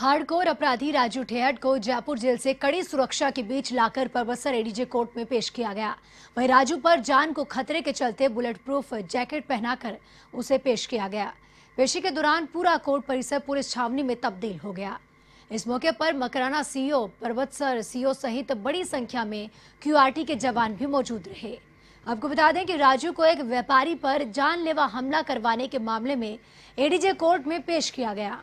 Hardcore अपराधी राजू ठेहट को Jaipur jail से कड़ी सुरक्षा के बीच लाकर परबतसर एडीजे कोर्ट में पेश किया गया। वहीं राजू पर जान को खतरे के चलते बुलेट प्रूफ जैकेट पहनाकर उसे पेश किया गया। पेशी के दौरान पूरा कोर्ट परिसर पुलिस छावनी में तब्दील हो गया। इस मौके पर मकराना सीओ, परबतसर सीओ सहित बड़ी संख्या में क्यूआरटी के जवान भी मौजूद रहे। आपको बता दें कि राजू को एक व्यापारी पर जानलेवा हमला करवाने के मामले में एडीजे कोर्ट में पेश किया गया।